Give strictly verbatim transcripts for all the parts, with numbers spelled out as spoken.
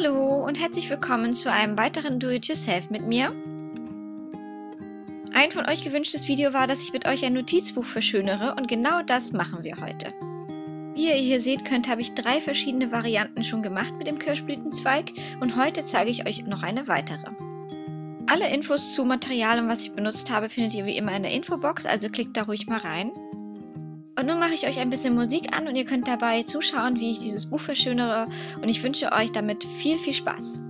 Hallo und herzlich willkommen zu einem weiteren Do-It-Yourself mit mir. Ein von euch gewünschtes Video war, dass ich mit euch ein Notizbuch verschönere und genau das machen wir heute. Wie ihr hier sehen könnt, habe ich drei verschiedene Varianten schon gemacht mit dem Kirschblütenzweig und heute zeige ich euch noch eine weitere. Alle Infos zu Material und was ich benutzt habe, findet ihr wie immer in der Infobox, also klickt da ruhig mal rein. Und nun mache ich euch ein bisschen Musik an und ihr könnt dabei zuschauen, wie ich dieses Buch verschönere und ich wünsche euch damit viel, viel Spaß.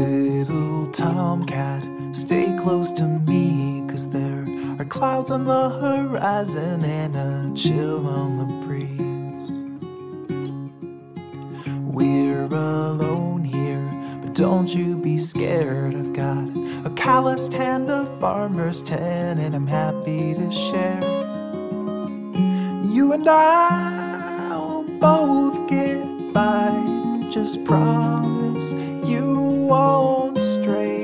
little tomcat, stay close to me, 'cause there are clouds on the horizon and a chill on the breeze. We're alone here, but don't you be scared. I've got a calloused hand, a farmer's tan, and I'm happy to share. You and I will both get by, just promise you won't stray.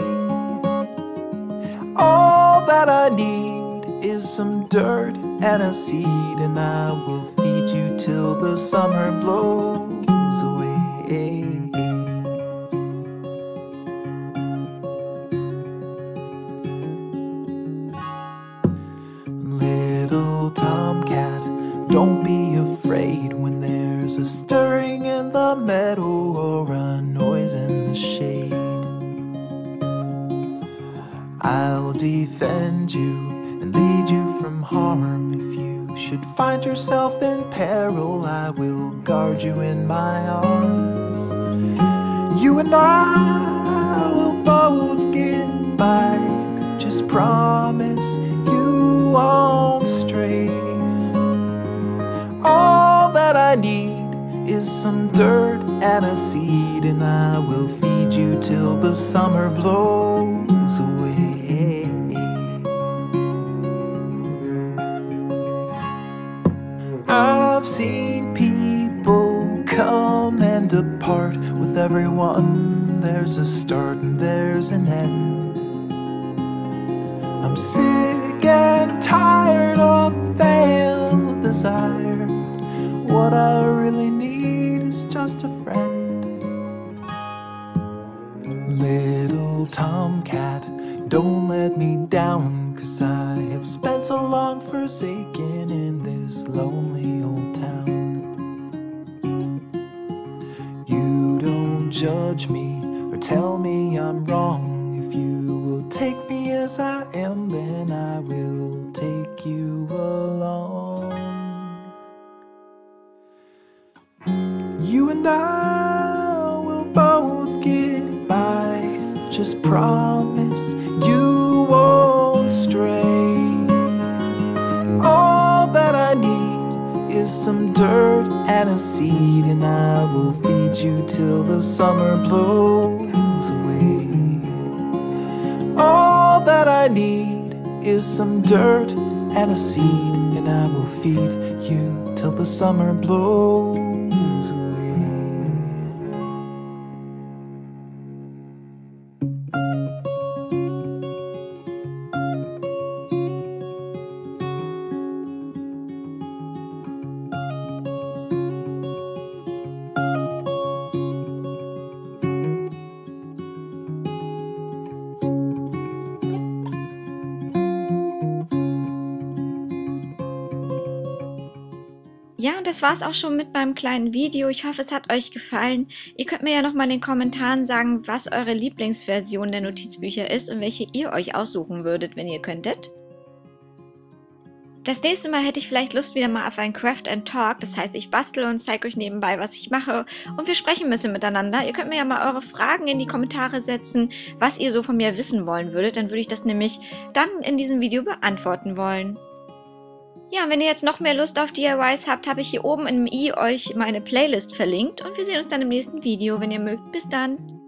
All that I need is some dirt and a seed, and I will feed you till the summer blows away. Little tomcat, don't be afraid when there's a stirring in the meadow or a noise in the shade. I'll defend you and lead you from harm. If you should find yourself in peril, I will guard you in my arms. You and I will both get by, just promise you won't stray. All that I need is some dirt and a seed, and I will feed you till the summer blows away. I've seen people come and depart. With everyone there's a start and there's an end. I'm sick and tired of failed desire. What I really need is just a friend. Little tomcat, don't let me down, 'cause I have spent so long forsaken in this lonely old town. You don't judge me or tell me I'm wrong. If you will take me as I am, then I will take you along. You and I will both get by, just promise you won't stray. All that I need is some dirt and a seed, and I will feed you till the summer blows away. All that I need is some dirt and a seed, and I will feed you till the summer blows away. Ja, und das war's auch schon mit meinem kleinen Video. Ich hoffe, es hat euch gefallen. Ihr könnt mir ja nochmal in den Kommentaren sagen, was eure Lieblingsversion der Notizbücher ist und welche ihr euch aussuchen würdet, wenn ihr könntet. Das nächste Mal hätte ich vielleicht Lust wieder mal auf ein Craft and Talk. Das heißt, ich bastel und zeige euch nebenbei, was ich mache. Und wir sprechen ein bisschen miteinander. Ihr könnt mir ja mal eure Fragen in die Kommentare setzen, was ihr so von mir wissen wollen würdet. Dann würde ich das nämlich dann in diesem Video beantworten wollen. Ja, und wenn ihr jetzt noch mehr Lust auf D I Ys habt, habe ich hier oben im i euch meine Playlist verlinkt. Und wir sehen uns dann im nächsten Video, wenn ihr mögt. Bis dann!